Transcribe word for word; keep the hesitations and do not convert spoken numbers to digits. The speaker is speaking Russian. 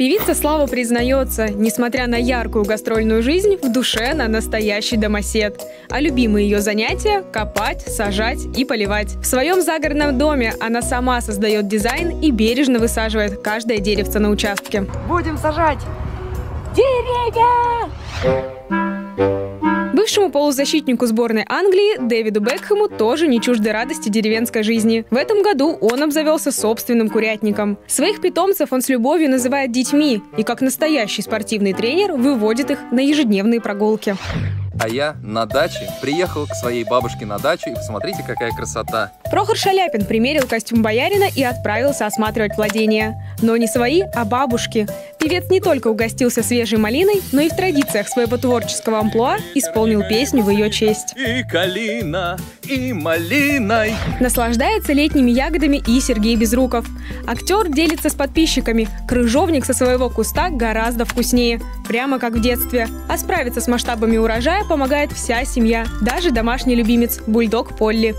Певица Слава признается, несмотря на яркую гастрольную жизнь, в душе она настоящий домосед. А любимые ее занятия – копать, сажать и поливать. В своем загородном доме она сама создает дизайн и бережно высаживает каждое деревце на участке. Будем сажать деревья! Бывшему полузащитнику сборной Англии Дэвиду Бекхэму тоже не чужды радости деревенской жизни. В этом году он обзавелся собственным курятником. Своих питомцев он с любовью называет детьми и, как настоящий спортивный тренер, выводит их на ежедневные прогулки. А я на даче приехал к своей бабушке на дачу, и посмотрите, какая красота. Прохор Шаляпин примерил костюм боярина и отправился осматривать владения. Но не свои, а бабушки. Певец не только угостился свежей малиной, но и в традициях своего творческого амплуа исполнил песню в ее честь. И калина, и малиной. Наслаждается летними ягодами и Сергей Безруков. Актер делится с подписчиками. Крыжовник со своего куста гораздо вкуснее, прямо как в детстве. А справиться с масштабами урожая помогает вся семья, даже домашний любимец – бульдог Полли.